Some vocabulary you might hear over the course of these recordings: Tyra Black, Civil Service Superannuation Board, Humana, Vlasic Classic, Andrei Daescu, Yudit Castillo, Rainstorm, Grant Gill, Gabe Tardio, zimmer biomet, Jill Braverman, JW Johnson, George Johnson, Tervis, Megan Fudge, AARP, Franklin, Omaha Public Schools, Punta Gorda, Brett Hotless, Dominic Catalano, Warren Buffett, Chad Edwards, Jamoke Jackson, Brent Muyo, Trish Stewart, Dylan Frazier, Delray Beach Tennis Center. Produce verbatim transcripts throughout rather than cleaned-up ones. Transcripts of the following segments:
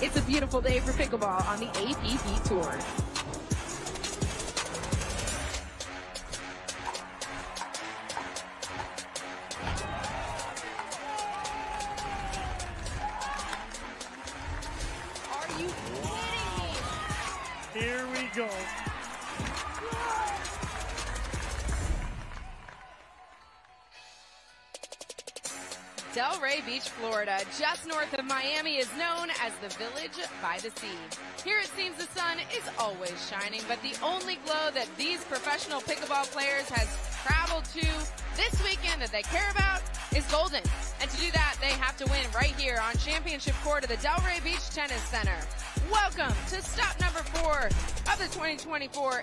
It's a beautiful day for pickleball on the A P P Tour. Delray Beach, Florida, just north of Miami, is known as the Village by the Sea. Here it seems the sun is always shining, but the only glow that these professional pickleball players has traveled to this weekend that they care about is golden. And to do that, they have to win right here on Championship Court of the Delray Beach Tennis Center. Welcome to stop number four of the twenty twenty-four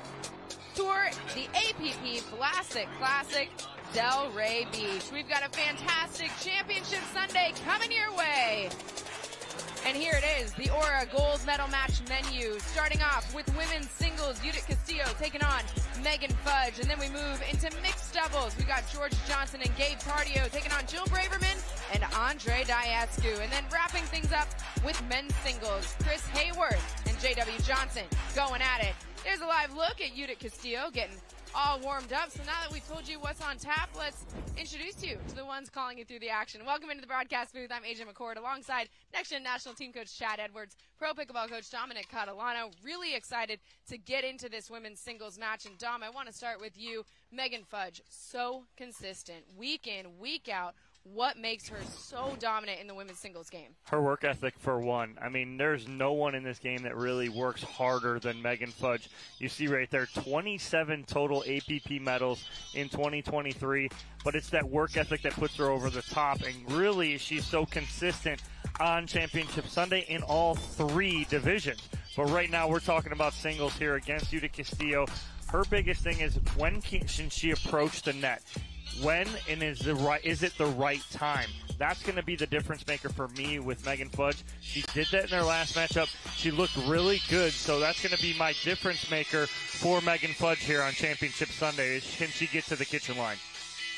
Tour, the A P P Vlasic Classic, Delray Beach. We've got a fantastic championship Sunday coming your way. And here it is, the Aura gold medal match menu, starting off with women's singles, Yudit Castillo taking on Megan Fudge. And then we move into mixed doubles. We got George Johnson and Gabe Tardio taking on Jill Braverman and Andrei Daescu. And then wrapping things up with men's singles, Chris Hayworth and J W Johnson going at it. There's a live look at Yudit Castillo getting all warmed up. So now that we've told you what's on tap, let's introduce you to the ones calling you through the action. Welcome into the broadcast booth. I'm Aja McCord alongside Next Gen National Team Coach Chad Edwards, Pro Pickleball Coach Dominic Catalano. Really excited to get into this women's singles match. And Dom, I want to start with you. Megan Fudge, so consistent, week in, week out. What makes her so dominant in the women's singles game? Her work ethic, for one. I mean, there's no one in this game that really works harder than Megan Fudge. You see right there, twenty-seven total A P P medals in twenty twenty-three, but it's that work ethic that puts her over the top, and really she's so consistent on Championship Sunday in all three divisions. But right now we're talking about singles here against Yudit Castillo. Her biggest thing is when can she approach the net? When and is the right is it the right time? That's going to be the difference maker for me with Megan Fudge. She did that in her last matchup. She looked really good, so that's going to be my difference maker for Megan Fudge here on Championship Sunday. Is can she get to the kitchen line?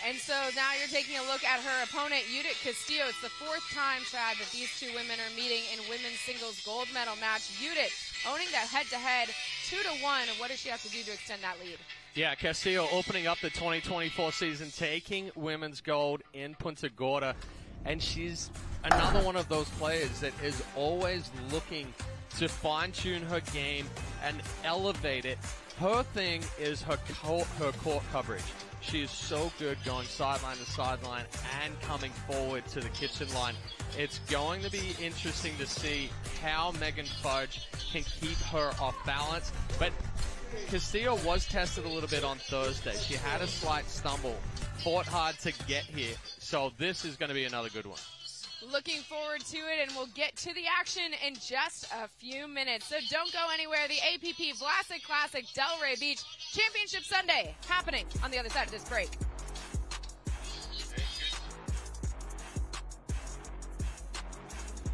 And so now you're taking a look at her opponent, Yudit Castillo. It's the fourth time, Chad, that these two women are meeting in women's singles gold medal match. Yudit owning that head-to-head, two to one. What does she have to do to extend that lead? Yeah, Castillo opening up the twenty twenty-four season, taking women's gold in Punta Gorda, and she's another one of those players that is always looking to fine-tune her game and elevate it. Her thing is her court, her court coverage. She is so good going sideline to sideline and coming forward to the kitchen line. It's going to be interesting to see how Megan Fudge can keep her off balance, but Castillo was tested a little bit on Thursday. She had a slight stumble, fought hard to get here, so this is going to be another good one. Looking forward to it, and we'll get to the action in just a few minutes. So don't go anywhere. The A P P Vlasic Classic, Delray Beach Championship Sunday, happening on the other side of this break.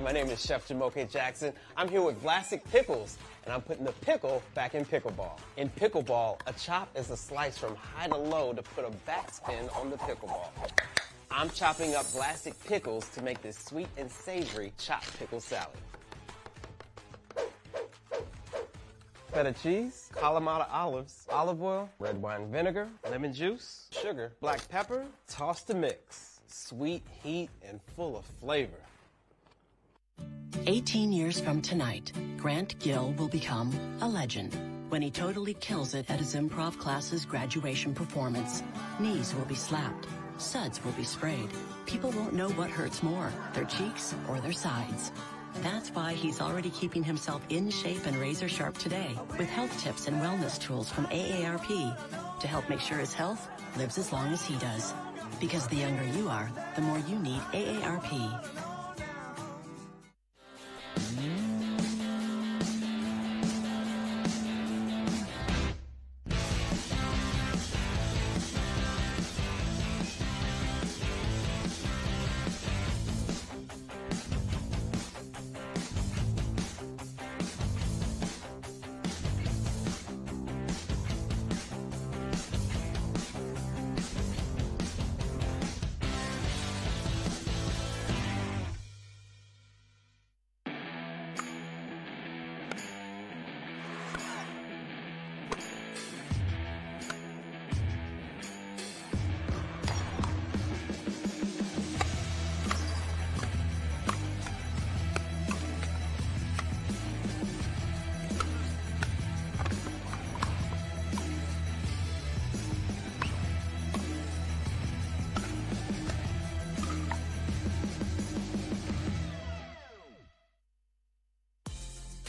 My name is Chef Jamoke Jackson. I'm here with Vlasic Pickles, and I'm putting the pickle back in pickleball. In pickleball, a chop is a slice from high to low to put a backspin on the pickleball. I'm chopping up Vlasic pickles to make this sweet and savory chopped pickle salad. Feta cheese, Kalamata olives, olive oil, red wine vinegar, lemon juice, sugar, black pepper, toss to mix. Sweet, heat, and full of flavor. eighteen years from tonight, Grant Gill will become a legend when he totally kills it at his improv class's graduation performance. Knees will be slapped, suds will be sprayed. People won't know what hurts more, their cheeks or their sides. That's why he's already keeping himself in shape and razor sharp today with health tips and wellness tools from A A R P to help make sure his health lives as long as he does. Because the younger you are, the more you need A A R P.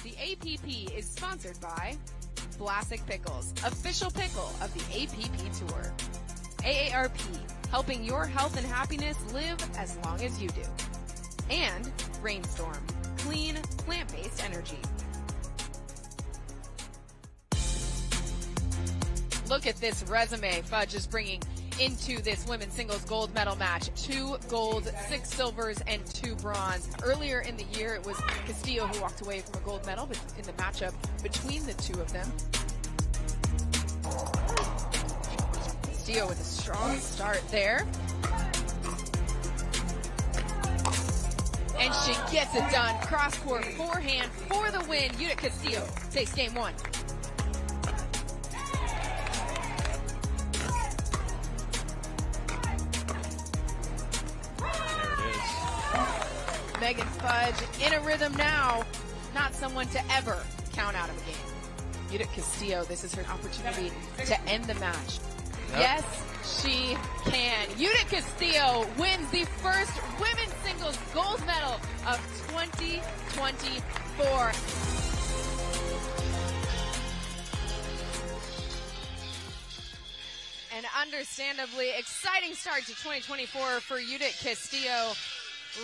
The A P P is sponsored by Vlasic Pickles, official pickle of the A P P Tour. A A R P, helping your health and happiness live as long as you do. And Rainstorm, clean, plant-based energy. Look at this resume Fudge is bringing into this women's singles gold medal match. Two golds, six silvers, and two bronze. Earlier in the year, it was Castillo who walked away from a gold medal in the matchup between the two of them. Castillo with a strong start there. And she gets it done. Cross-court forehand for the win. Yudit Castillo takes game one. Megan Fudge in a rhythm now, not someone to ever count out of a game. Yudit Castillo, this is her opportunity to end the match. Yep. Yes, she can. Yudit Castillo wins the first women's singles gold medal of twenty twenty-four. An understandably exciting start to twenty twenty-four for Yudit Castillo.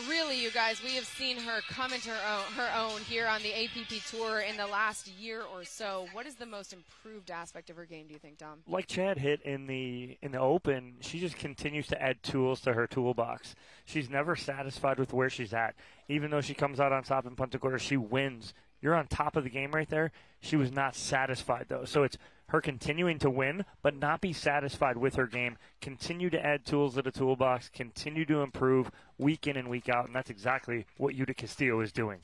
Really, you guys, we have seen her come into her own, her own here on the A P P Tour in the last year or so. What is the most improved aspect of her game, do you think, Dom? Like Chad hit in the in the Open, she just continues to add tools to her toolbox. She's never satisfied with where she's at. Even though she comes out on top in Punta Gorda, she wins. You're on top of the game right there. She was not satisfied, though. So it's her continuing to win, but not be satisfied with her game, continue to add tools to the toolbox, continue to improve week in and week out, and that's exactly what Yudit Castillo is doing.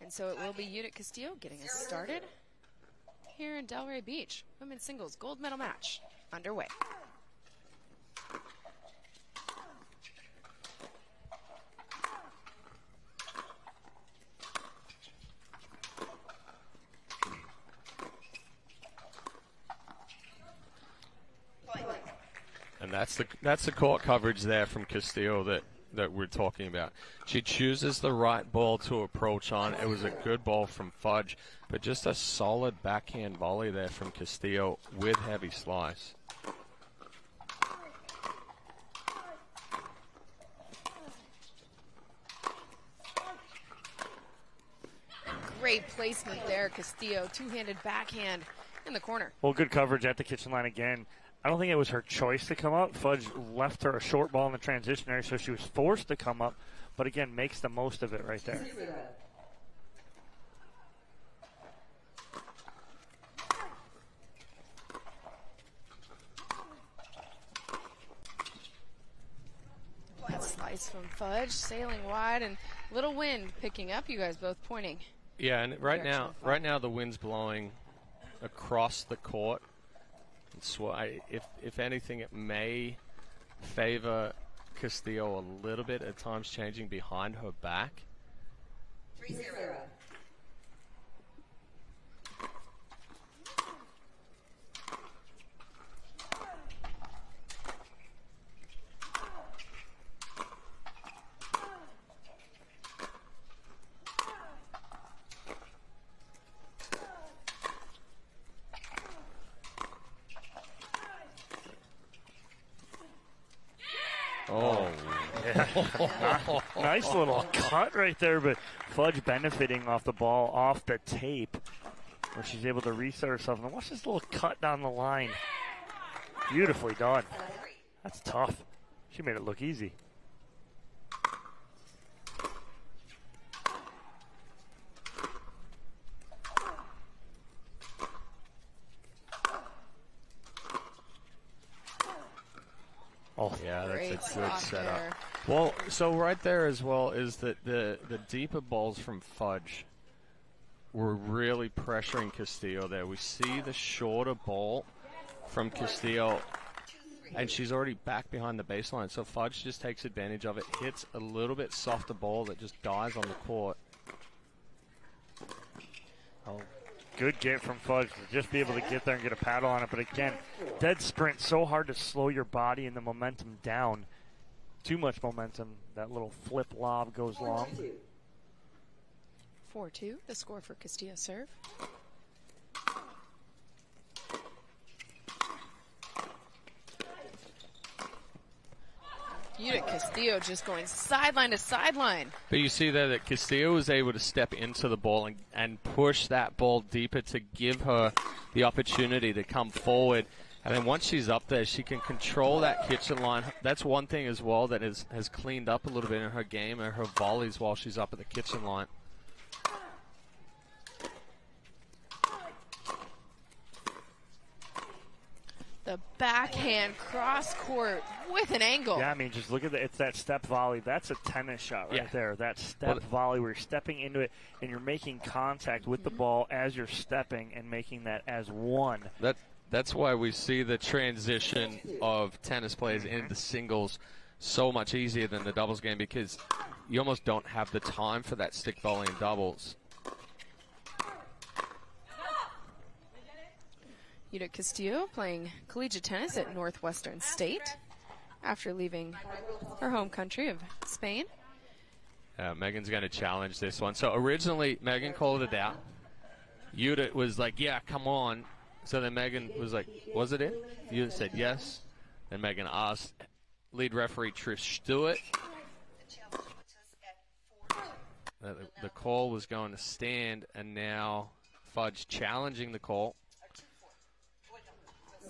And so it will be Yudit Castillo getting us started here in Delray Beach. Women's singles gold medal match underway. And that's the that's the court coverage there from Castillo that that we're talking about. She chooses the right ball to approach on. It was a good ball from Fudge, but just a solid backhand volley there from Castillo with heavy slice. Great placement there, Castillo. Two-handed backhand in the corner. Well, good coverage at the kitchen line again. I don't think it was her choice to come up. Fudge left her a short ball in the transition area, so she was forced to come up, but again, makes the most of it right there. That slice from Fudge, sailing wide, and little wind picking up, you guys both pointing. Yeah, and right now, right now the wind's blowing across the court. So I, if, if anything, it may favor Castillo a little bit, at times changing behind her back. three zero. Nice little cut right there, but Fudge benefiting off the ball, off the tape, where she's able to reset herself. And watch this little cut down the line. Beautifully done. That's tough. She made it look easy. Oh, yeah, that's a good setup. Well, so right there as well is that the, the deeper balls from Fudge were really pressuring Castillo there. We see the shorter ball from Castillo, and she's already back behind the baseline. So Fudge just takes advantage of it, hits a little bit softer ball that just dies on the court. Oh, good get from Fudge to just be able to get there and get a paddle on it. But again, dead sprint, so hard to slow your body and the momentum down. Too much momentum, that little flip lob goes long. four two, the score for Castillo serve. Yudit Castillo just going sideline to sideline. But you see there that Castillo was able to step into the ball and, and push that ball deeper to give her the opportunity to come forward. And then once she's up there, she can control that kitchen line. That's one thing as well that is, has cleaned up a little bit in her game and her volleys while she's up at the kitchen line. The backhand cross court with an angle. Yeah, I mean, just look at the, it's that step volley. That's a tennis shot right yeah. there. That step well, volley where you're stepping into it and you're making contact with mm-hmm. the ball as you're stepping and making that as one. That, that's why we see the transition of tennis players mm-hmm. into singles so much easier than the doubles game, because you almost don't have the time for that stick volley in doubles. Yudit Castillo playing collegiate tennis at Northwestern State after leaving her home country of Spain. Uh, Megan's going to challenge this one. So originally, Megan called it out. Yudit was like, yeah, come on. So then Megan was like, was it it? Yudit said yes. Then Megan asked lead referee Trish Stewart. The, the call was going to stand, and now Fudge challenging the call.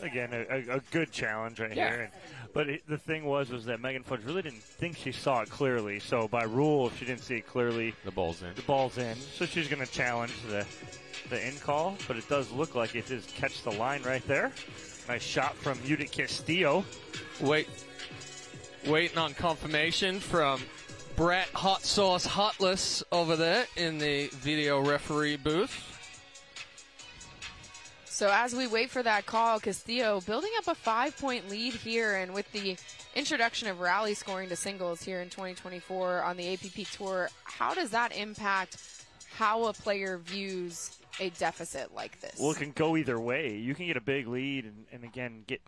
Again, a, a good challenge right yeah. here. And, but it, the thing was was that Megan Fudge really didn't think she saw it clearly. So by rule, if she didn't see it clearly, the ball's in. The ball's in. So she's going to challenge the the in call. But it does look like it is catch the line right there. Nice shot from Yudit Castillo. Wait, waiting on confirmation from Brett Hot Sauce Hotless over there in the video referee booth. So as we wait for that call, Castillo building up a five-point lead here, and with the introduction of rally scoring to singles here in twenty twenty-four on the A P P Tour, how does that impact how a player views a deficit like this? Well, it can go either way. You can get a big lead and, and again, get,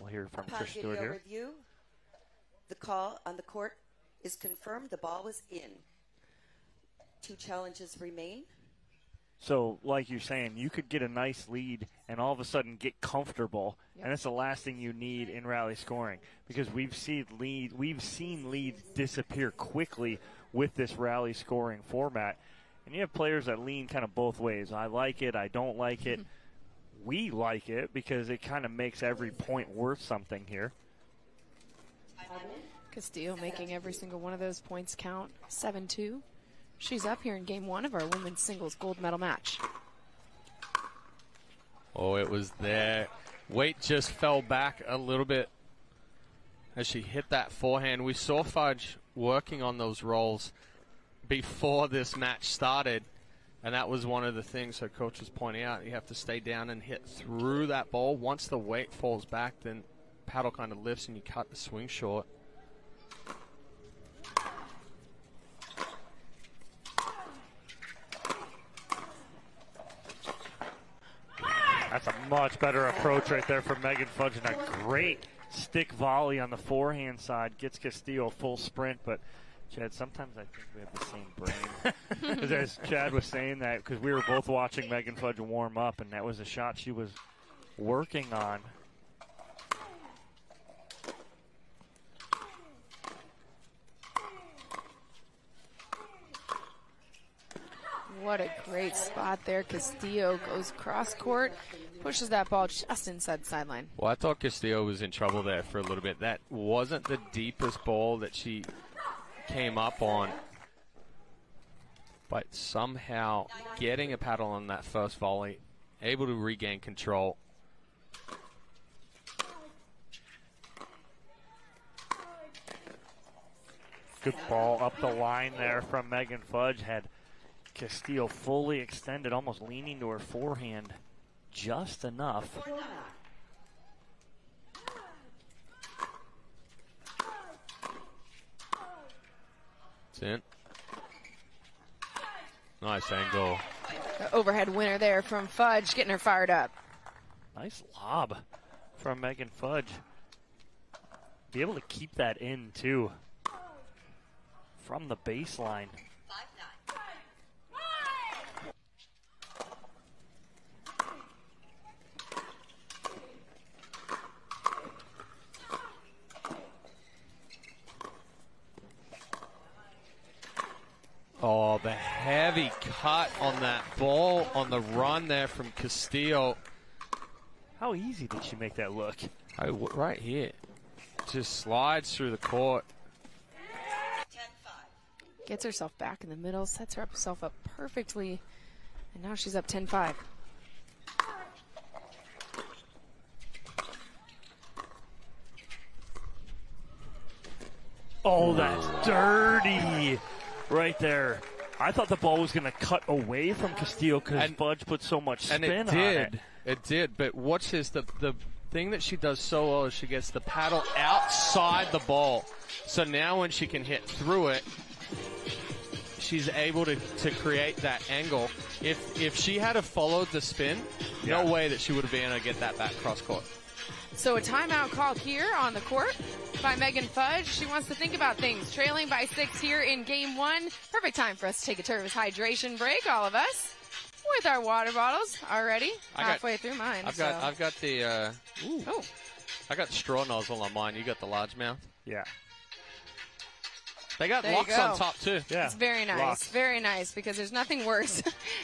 we'll hear from Chris Stewart here. Review, the call on the court is confirmed. The ball was in. Two challenges remain. So, like you're saying, you could get a nice lead and all of a sudden get comfortable, yep. and that's the last thing you need in rally scoring, because we've seen lead, we've seen leads disappear quickly with this rally scoring format, and you have players that lean kind of both ways. I like it, I don't like it. Mm-hmm. We like it because it kind of makes every point worth something here. Castillo making every single one of those points count. seven two. She's up here in game one of our women's singles gold medal match. Oh, it was there. Weight just fell back a little bit as she hit that forehand. We saw Fudge working on those rolls before this match started, and that was one of the things her coach was pointing out. You have to stay down and hit through that ball. Once the weight falls back, then paddle kind of lifts and you cut the swing short. That's a much better approach right there from Megan Fudge, and a great stick volley on the forehand side. Gets Castillo a full sprint, but Chad, sometimes I think we have the same brain. As Chad was saying that, because we were both watching Megan Fudge warm up, and that was a shot she was working on. What a great spot there. Castillo goes cross-court, pushes that ball just inside sideline. Well, I thought Castillo was in trouble there for a little bit. That wasn't the deepest ball that she came up on. But somehow getting a paddle on that first volley, able to regain control. Good ball up the line there from Megan Fudge. Had Castillo fully extended, almost leaning to her forehand just enough. That's it. Nice angle. The overhead winner there from Fudge, getting her fired up. Nice lob from Megan Fudge. Be able to keep that in too from the baseline. hot on that ball on the run there from Castillo. How easy did she make that look? Oh, right here. Just slides through the court. Gets herself back in the middle, sets herself up perfectly, and now she's up ten five. Oh, that's dirty right there. I thought the ball was going to cut away from Castillo because Fudge put so much spin on it. And it did. It did. But watch this. The, the thing that she does so well is she gets the paddle outside the ball. So now when she can hit through it, she's able to, to create that angle. If, if she had have followed the spin, yeah. no way that she would have been able to get that back cross court. So a timeout called here on the court by Megan Fudge. She wants to think about things. Trailing by six here in game one. Perfect time for us to take a Tervis hydration break, all of us, with our water bottles already I halfway got, through mine. I've so. got I've got the uh, ooh. Oh. I got straw nozzle on mine. You got the largemouth. Yeah. They got there locks go. on top too. Yeah. It's very nice. Locks. Very nice, because there's nothing worse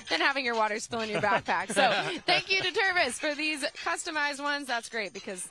than having your water spill in your backpack. So thank you to Tervis for these customized ones. That's great, because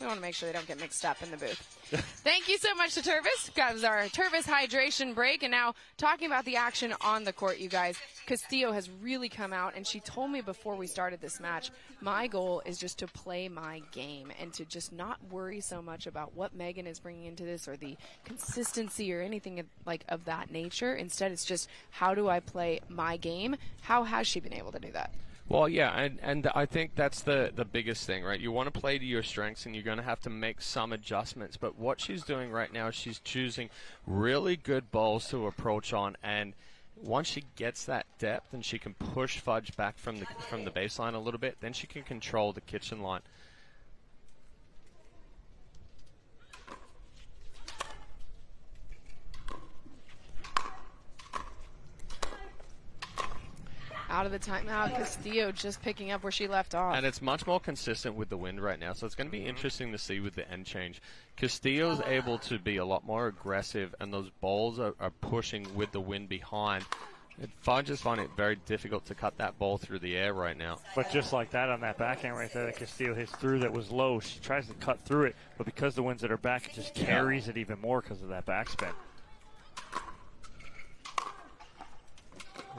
we want to make sure they don't get mixed up in the booth. Thank you so much to Tervis. That was our Tervis hydration break. And now talking about the action on the court, you guys, Castillo has really come out, and she told me before we started this match, my goal is just to play my game and to just not worry so much about what Megan is bringing into this or the consistency or anything like of that nature. Instead, it's just, how do I play my game? How has she been able to do that? Well, yeah, and, and I think that's the, the biggest thing, right? You want to play to your strengths, and you're going to have to make some adjustments. But what she's doing right now is she's choosing really good balls to approach on, and once she gets that depth and she can push Fudge back from the, from the baseline a little bit, then she can control the kitchen line. Out of the timeout, Castillo just picking up where she left off. And it's much more consistent with the wind right now, so it's going to be interesting to see with the end change. Castillo's able to be a lot more aggressive, and those balls are, are pushing with the wind behind. Fudge is finding it very difficult to cut that ball through the air right now. But just like that on that backhand right there that Castillo hits through that was low, she tries to cut through it, but because the wind's at her back, it just carries it even more because of that backspin.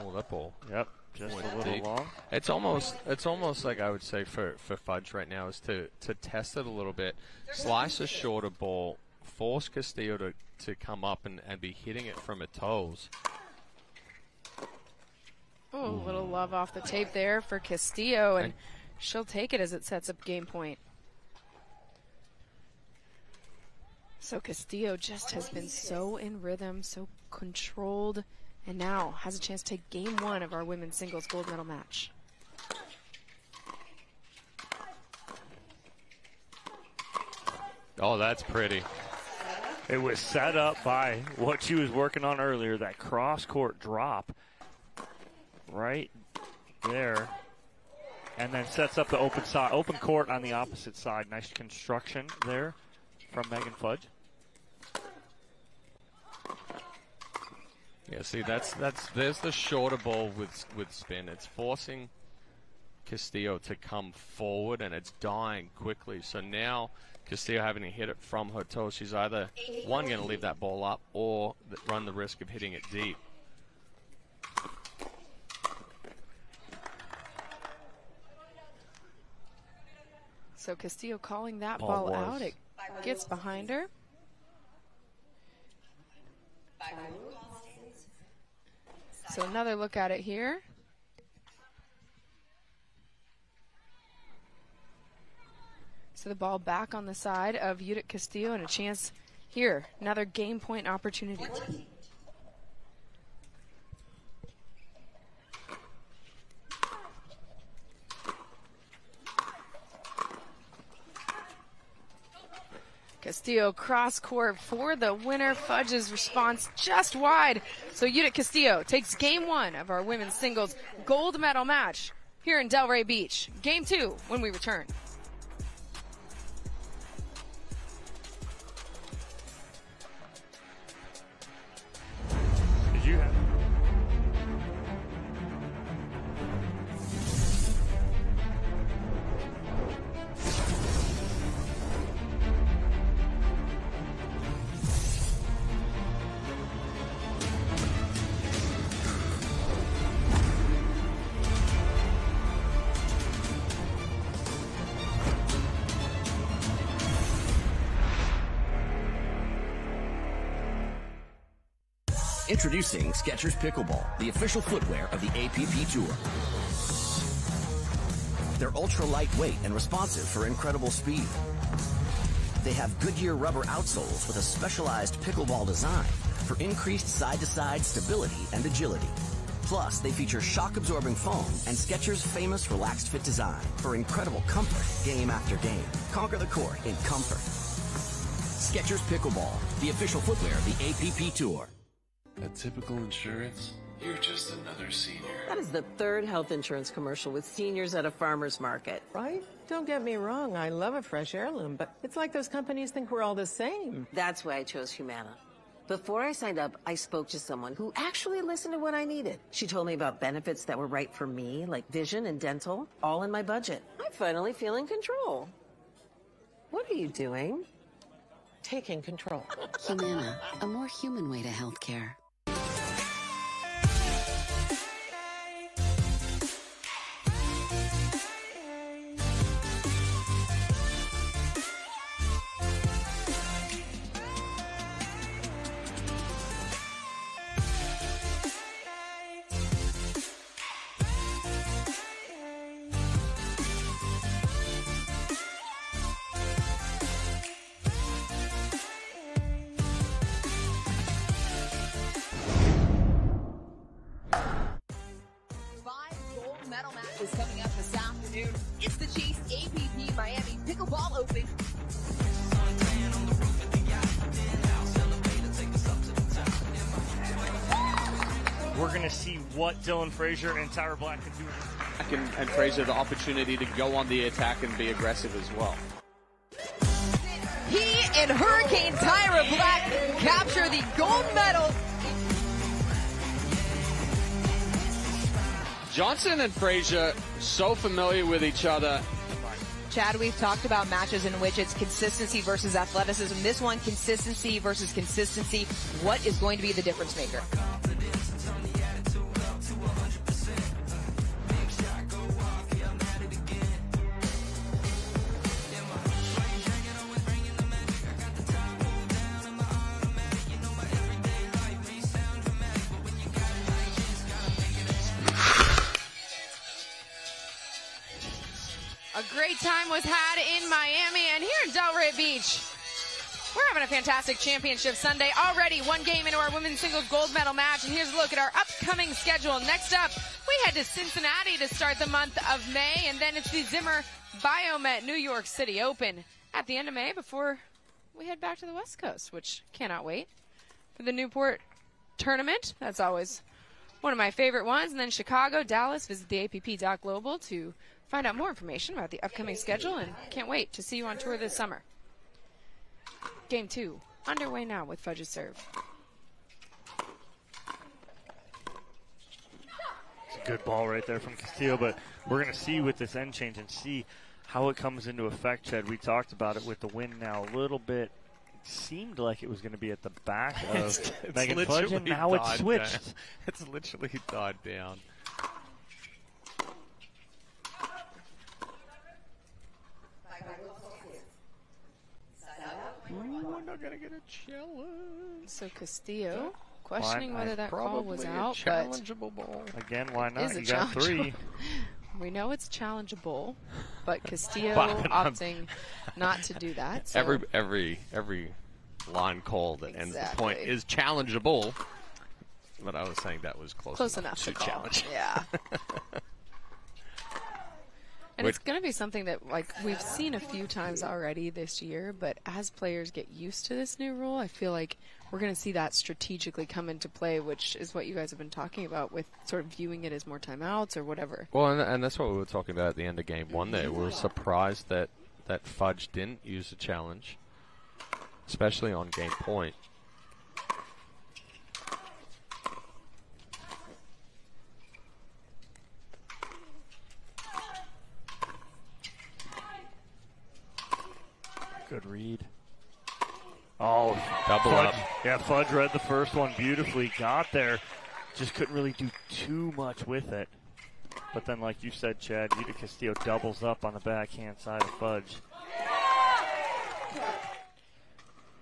Oh, that ball. Yep. Just a little long. It's almost, it's almost like I would say for, for Fudge right now is to, to test it a little bit, slice a shorter ball, force Castillo to, to come up and, and be hitting it from her toes. Oh, a little love off the tape there for Castillo, and, and she'll take it as it sets up game point. So Castillo just has been so in rhythm, so controlled, and now has a chance to take game one of our women's singles gold medal match. Oh, that's pretty. It was set up by what she was working on earlier, that cross-court drop right there. And then sets up the open, side, open court on the opposite side. Nice construction there from Megan Fudge. Yeah, see, that's that's there's the shorter ball with with spin. It's forcing Castillo to come forward, and it's dying quickly. So now Castillo having to hit it from her toe, she's either one going to leave that ball up or th run the risk of hitting it deep. So Castillo calling that ball, ball out. It gets behind her. So another look at it here. So the ball back on the side of Yudit Castillo, and a chance here. Another game point opportunity. Castillo cross court for the winner. Fudge's response just wide. So Yudit Castillo takes game one of our women's singles gold medal match here in Delray Beach. Game two when we return. Did you have Introducing Skechers Pickleball, the official footwear of the A P P Tour. They're ultra-lightweight and responsive for incredible speed. They have Goodyear rubber outsoles with a specialized pickleball design for increased side-to-side stability and agility. Plus, they feature shock-absorbing foam and Skechers' famous relaxed fit design for incredible comfort game after game. Conquer the court in comfort. Skechers Pickleball, the official footwear of the A P P Tour. At Typical Insurance, you're just another senior. That is the third health insurance commercial with seniors at a farmer's market. Right? Don't get me wrong, I love a fresh heirloom, but it's like those companies think we're all the same. That's why I chose Humana. Before I signed up, I spoke to someone who actually listened to what I needed. She told me about benefits that were right for me, like vision and dental, all in my budget. I finally feel in control. What are you doing? Taking control. Humana, a more human way to healthcare. What Dylan Frazier and Tyra Black can do. Black and, and Frazier the opportunity to go on the attack and be aggressive as well. He and Hurricane Tyra Black capture the gold medal. Johnson and Frazier so familiar with each other. Chad, we've talked about matches in which it's consistency versus athleticism. This one, consistency versus consistency. What is going to be the difference maker? Time was had in Miami and here in Delray Beach. We're having a fantastic championship Sunday already. One game into our women's singles gold medal match, and here's a look at our upcoming schedule. Next up, we head to Cincinnati to start the month of May, and then it's the Zimmer Biomet New York City Open at the end of May before we head back to the West Coast, which cannot wait for the Newport tournament. That's always one of my favorite ones. And then Chicago, Dallas, visit the A P P dot global to find out more information about the upcoming schedule, and can't wait to see you on tour this summer. Game two, underway now with Fudge's serve. It's a good ball right there from Castillo, but we're going to see with this end change and see how it comes into effect, Chad. We talked about it with the wind now a little bit. It seemed like it was going to be at the back of it's, it's Megan Fudge, and now it's switched. Down. It's literally died down. We're not going to get a challenge. So Castillo questioning why, whether that call was out. Challengeable ball. Again, why not? You got three. We know it's challengeable, but Castillo opting not to do that. So. Every every every line call that exactly. ends the point is challengeable. But I was saying that was close, close enough, enough to, to call. Challenge. Yeah. And it's going to be something that, like, we've seen a few times already this year, but as players get used to this new rule, I feel like we're going to see that strategically come into play, which is what you guys have been talking about with sort of viewing it as more timeouts or whatever. Well, and, and that's what we were talking about at the end of game one there. We were surprised that, that Fudge didn't use a challenge, especially on game point. Good read. Oh, double Fudge. Up. Yeah, Fudge read the first one beautifully, got there. Just couldn't really do too much with it. But then, like you said, Chad, Yudit Castillo doubles up on the backhand side of Fudge.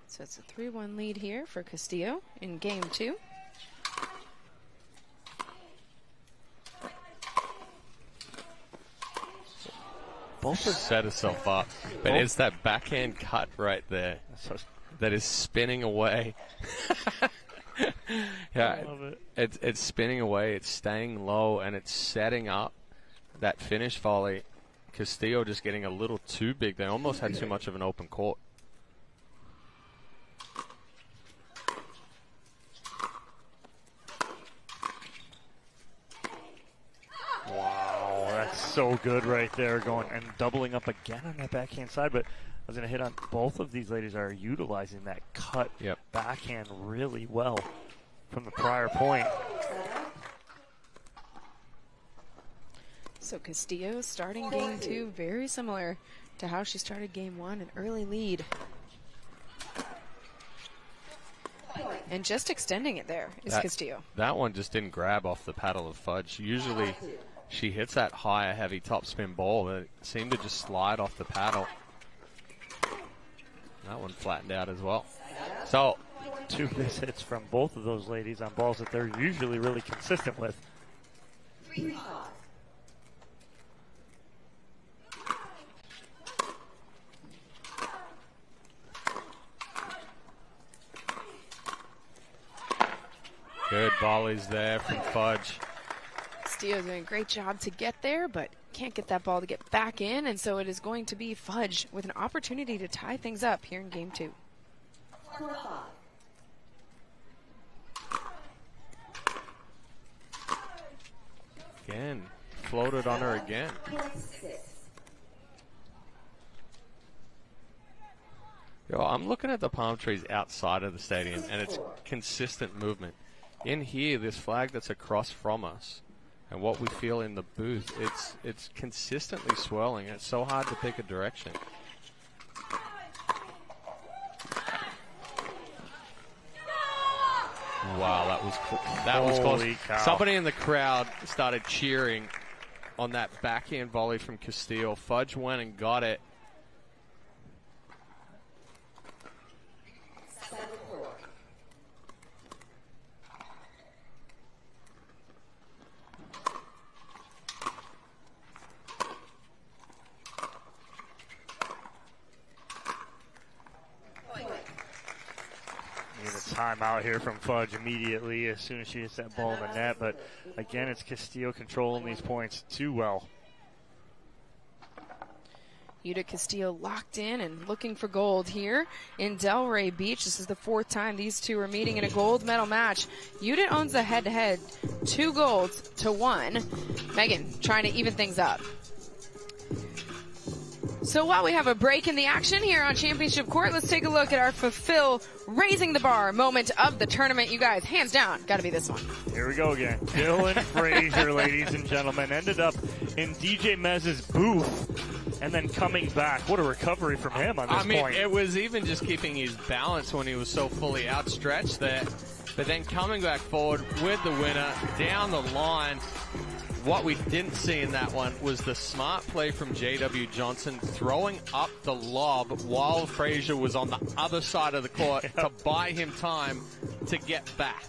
So it's a three one lead here for Castillo in game two. Both of set herself up. But both. It's that backhand cut right there that is spinning away. Yeah, I love it. It's, it's spinning away, it's staying low, and it's setting up that finish volley. Castillo just getting a little too big. They almost had too much of an open court. Wow, that's so good right there, going and doubling up again on that backhand side. But I was going to hit on both of these ladies are utilizing that cut yep. backhand really well from the prior point. So Castillo starting game two, very similar to how she started game one, an early lead. And just extending it there is that, Castillo. That one just didn't grab off the paddle of Fudge. Usually she hits that higher, heavy topspin ball that seemed to just slide off the paddle. That one flattened out as well. So two miss hits from both of those ladies on balls that they're usually really consistent with. Three. Good volleys there from Fudge. Castillo's doing a great job to get there, but can't get that ball to get back in, and so it is going to be Fudge with an opportunity to tie things up here in game two. Again, floated on her again. Yo, I'm looking at the palm trees outside of the stadium, and it's consistent movement. In here, this flag that's across from us, and what we feel in the booth, it's it's consistently swirling. It's so hard to pick a direction. Wow, that was that was close. Somebody in the crowd started cheering on that backhand volley from Castillo. Fudge went and got it. Out here from Fudge immediately as soon as she hits that ball in the net, but again, it's Castillo controlling these points too well. Yudit Castillo locked in and looking for gold here in Delray Beach. This is the fourth time these two are meeting in a gold medal match. Yudit owns the head-to-head, two golds to one. Megan trying to even things up. So while we have a break in the action here on Championship Court, let's take a look at our Fulfill Raising the Bar moment of the tournament. You guys, hands down, got to be this one. Here we go again. Dylan Frazier, ladies and gentlemen, ended up in D J Mez's booth and then coming back. What a recovery from him on this point. I mean, point. It was even just keeping his balance when he was so fully outstretched there, but then coming back forward with the winner down the line. What we didn't see in that one was the smart play from J W Johnson throwing up the lob while Frazier was on the other side of the court to buy him time to get back.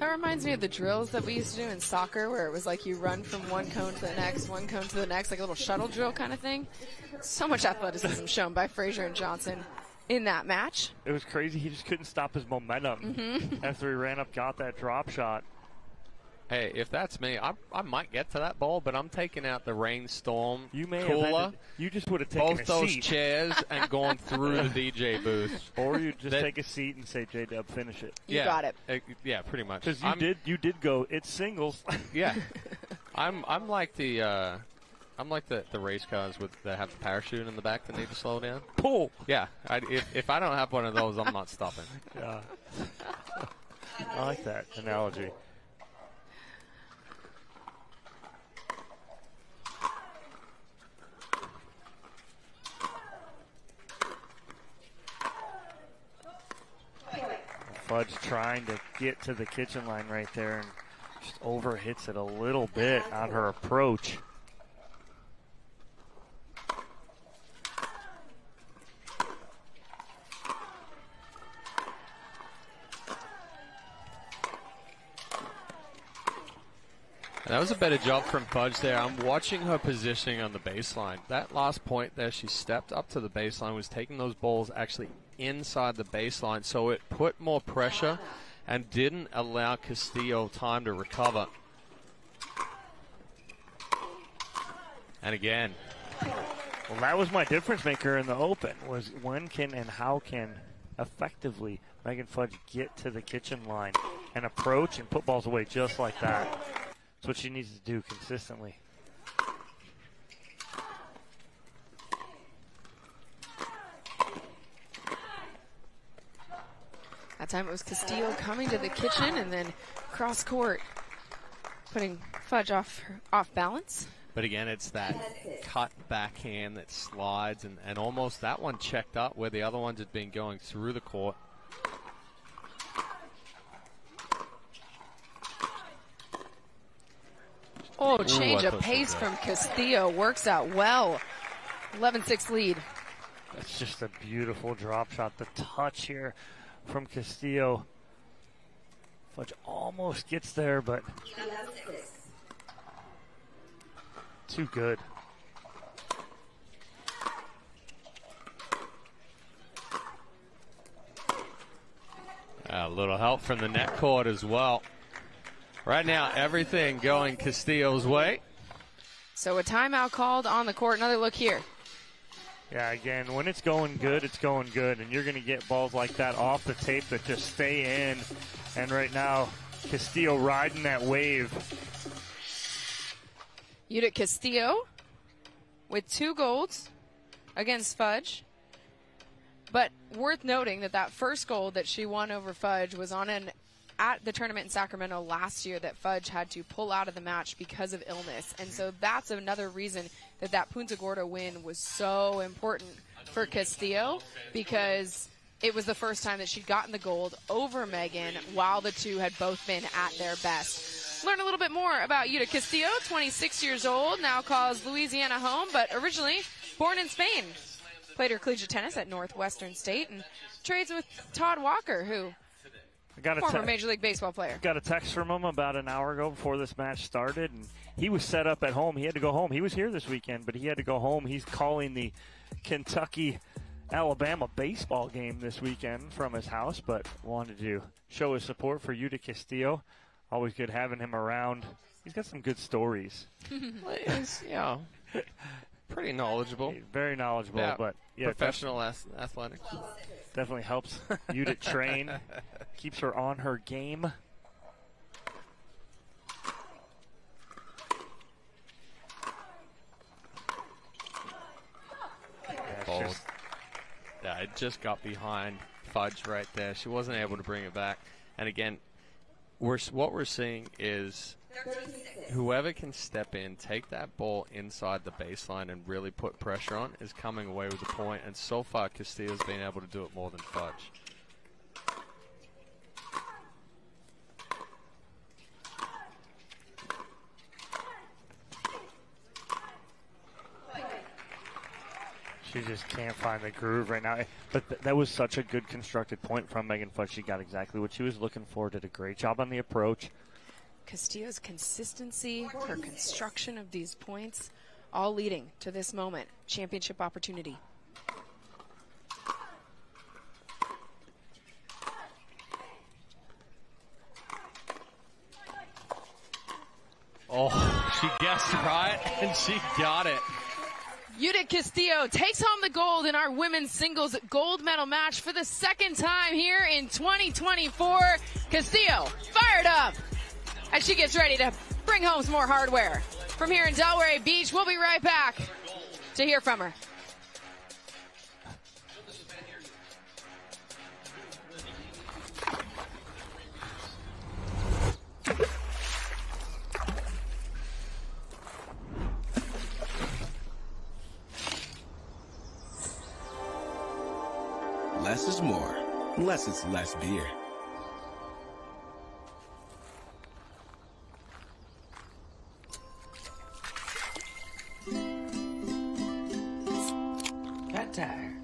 That reminds me of the drills that we used to do in soccer where it was like you run from one cone to the next, one cone to the next, like a little shuttle drill kind of thing. So much athleticism shown by Frazier and Johnson in that match. It was crazy. He just couldn't stop his momentum mm-hmm. after he ran up, got that drop shot. Hey, if that's me, I, I might get to that ball, but I'm taking out the Rainstorm you may cooler. Have ended, you just would have taken both a those seat. Chairs and gone through the D J booth, or you just that, take a seat and say, "J Dub, finish it." You yeah, got it. Uh, yeah, pretty much. Because you I'm, did, you did go. It's singles. Yeah, I'm I'm like the uh, I'm like the the race cars with that have the parachute in the back that need to slow down. Pull. Yeah, I, if if I don't have one of those, I'm not stopping. Yeah, I like that analogy. Fudge trying to get to the kitchen line right there and just overhits it a little bit on her approach. That was a better job from Fudge there. I'm watching her positioning on the baseline. That last point there, she stepped up to the baseline, was taking those balls actually inside the baseline, so it put more pressure and didn't allow Castillo time to recover. And again. Well, that was my difference maker in the Open, was when can and how can effectively Megan Fudge get to the kitchen line and approach and put balls away just like that. That's what she needs to do consistently. That time it was Castillo coming to the kitchen and then cross court, putting Fudge off off balance. But again, it's that cut backhand that slides, and, and almost that one checked up where the other ones had been going through the court. Oh, change of pace from Castillo works out well. eleven six lead. That's just a beautiful drop shot. The touch here from Castillo. Fudge almost gets there, but too good. A little help from the net court as well. Right now, everything going Castillo's way. So a timeout called on the court. Another look here. Yeah, again, when it's going good, it's going good. And you're going to get balls like that off the tape that just stay in. And right now, Castillo riding that wave. Yudit Castillo with two golds against Fudge. But worth noting that that first gold that she won over Fudge was on an at the tournament in Sacramento last year that Fudge had to pull out of the match because of illness. And so that's another reason that that Punta Gorda win was so important for Castillo, because it was the first time that she'd gotten the gold over Megan while the two had both been at their best. Learn a little bit more about Yudit Castillo, twenty-six years old, now calls Louisiana home, but originally born in Spain. Played her collegiate tennis at Northwestern State and trades with Todd Walker, who Got a former Major League Baseball player. Got a text from him about an hour ago before this match started, and he was set up at home. He had to go home. He was here this weekend, but he had to go home. He's calling the Kentucky-Alabama baseball game this weekend from his house, but wanted to show his support for Yudit Castillo. Always good having him around. He's got some good stories. He's, you know, pretty knowledgeable. He's very knowledgeable, yeah, but yeah, professional athletics. Definitely helps you to train. Keeps her on her game. Yeah, just, yeah, it just got behind Fudge right there. She wasn't able to bring it back. And again, we're, what we're seeing is whoever can step in, take that ball inside the baseline and really put pressure on is coming away with the point. And so far, Castillo's been able to do it more than Fudge. She just can't find the groove right now. But th that was such a good constructed point from Megan Fudge. She got exactly what she was looking for. Did a great job on the approach. Castillo's consistency, her construction of these points, all leading to this moment. Championship opportunity. Oh, she guessed right, and she got it. Yudit Castillo takes home the gold in our women's singles gold medal match for the second time here in twenty twenty-four. Castillo fired up as she gets ready to bring home some more hardware. From here in Delray Beach, we'll be right back to hear from her. Less is more, unless it's less beer. Got tired.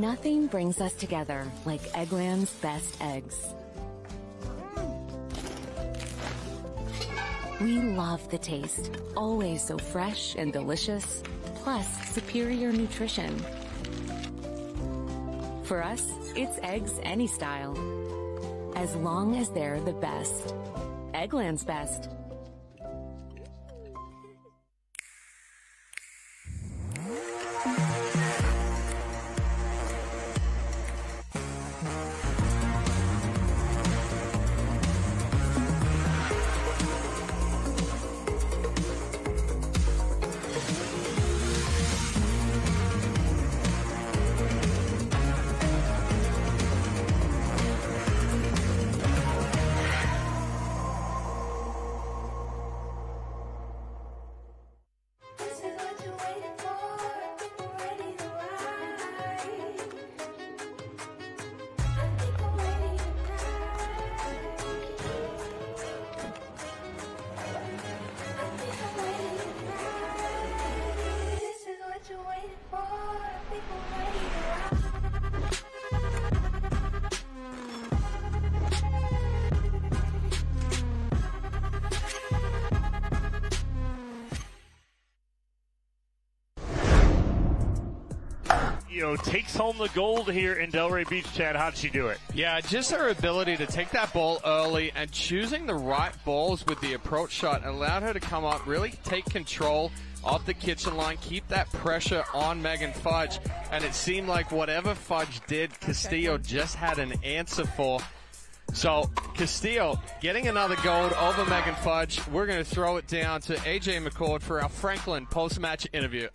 Nothing brings us together like Eggland's Best eggs. We love the taste, always so fresh and delicious, plus superior nutrition. For us, it's eggs any style, as long as they're the best. Eggland's Best. Takes home the gold here in Delray Beach. Chad, how'd she do it? Yeah, just her ability to take that ball early and choosing the right balls with the approach shot allowed her to come up, really take control of the kitchen line, keep that pressure on Megan Fudge, and it seemed like whatever Fudge did, Castillo just had an answer for. So Castillo getting another gold over Megan Fudge. We're going to throw it down to Aja McCord for our Franklin post-match interview.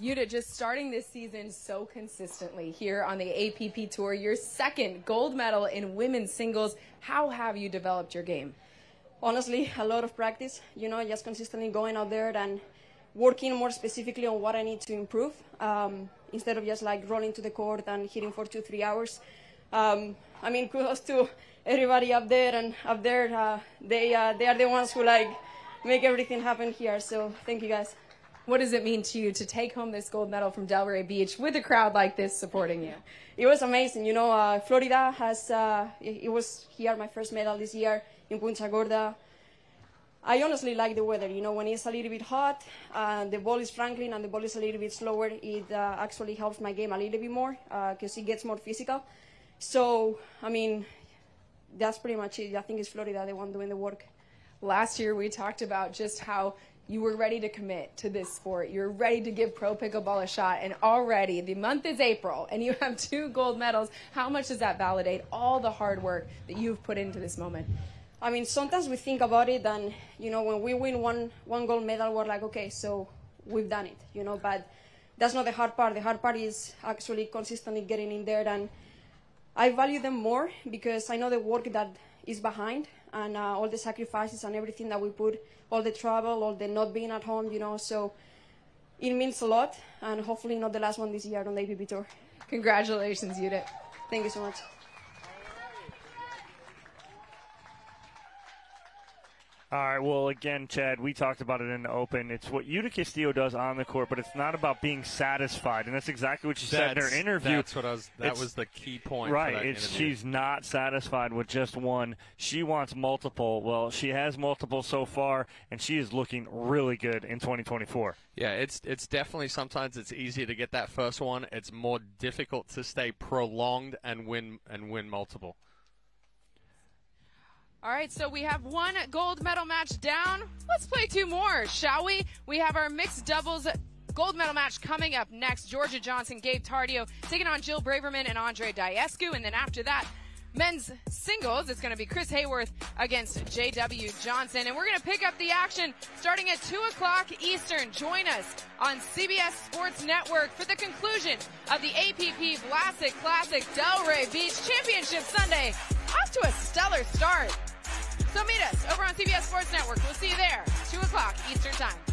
Yudit, just starting this season so consistently here on the A P P Tour, your second gold medal in women's singles. How have you developed your game? Honestly, a lot of practice, you know, just consistently going out there and working more specifically on what I need to improve, um, instead of just like rolling to the court and hitting for two, three hours. Um, I mean, kudos to everybody up there and up there. Uh, they, uh, they are the ones who like make everything happen here. So thank you guys. What does it mean to you to take home this gold medal from Delray Beach with a crowd like this supporting you? It was amazing. You know, uh, Florida has, uh, it, it was here my first medal this year in Punta Gorda. I honestly like the weather. You know, when it's a little bit hot, uh, the ball is Franklin and the ball is a little bit slower, it uh, actually helps my game a little bit more because uh, it gets more physical. So, I mean, that's pretty much it. I think it's Florida, the one doing the work. Last year we talked about just how you were ready to commit to this sport. You're ready to give pro pickleball a shot, and already the month is April, and you have two gold medals. How much does that validate all the hard work that you've put into this moment? I mean, sometimes we think about it, and you know, when we win one one gold medal, we're like, okay, so we've done it, you know. But that's not the hard part. The hard part is actually consistently getting in there, and I value them more because I know the work that is behind and uh, all the sacrifices and everything that we put, all the trouble, all the not being at home, you know, so it means a lot, and hopefully not the last one this year on the A P P Tour. Congratulations, Yudit. Thank you so much. All right, well, again, Chad, we talked about it in the open. It's what Yudit Castillo does on the court, but it's not about being satisfied, and that's exactly what she that's, said in her interview. That's what I was, that it's, was the key point. Right, for that it's, she's not satisfied with just one. She wants multiple. Well, she has multiple so far, and she is looking really good in twenty twenty-four. Yeah, it's it's definitely sometimes it's easier to get that first one. It's more difficult to stay prolonged and win and win multiple. All right, so we have one gold medal match down. Let's play two more, shall we? We have our mixed doubles gold medal match coming up next. Georgia Johnson, Gabe Tardio, taking on Jill Braverman and Andrei Daescu. And then after that, men's singles, it's gonna be Chris Hayworth against J W Johnson. And we're gonna pick up the action starting at two o'clock Eastern. Join us on C B S Sports Network for the conclusion of the A P P Vlasic Classic Delray Beach Championship Sunday. Off to a stellar start. So meet us over on C B S Sports Network. We'll see you there, two o'clock Eastern Time.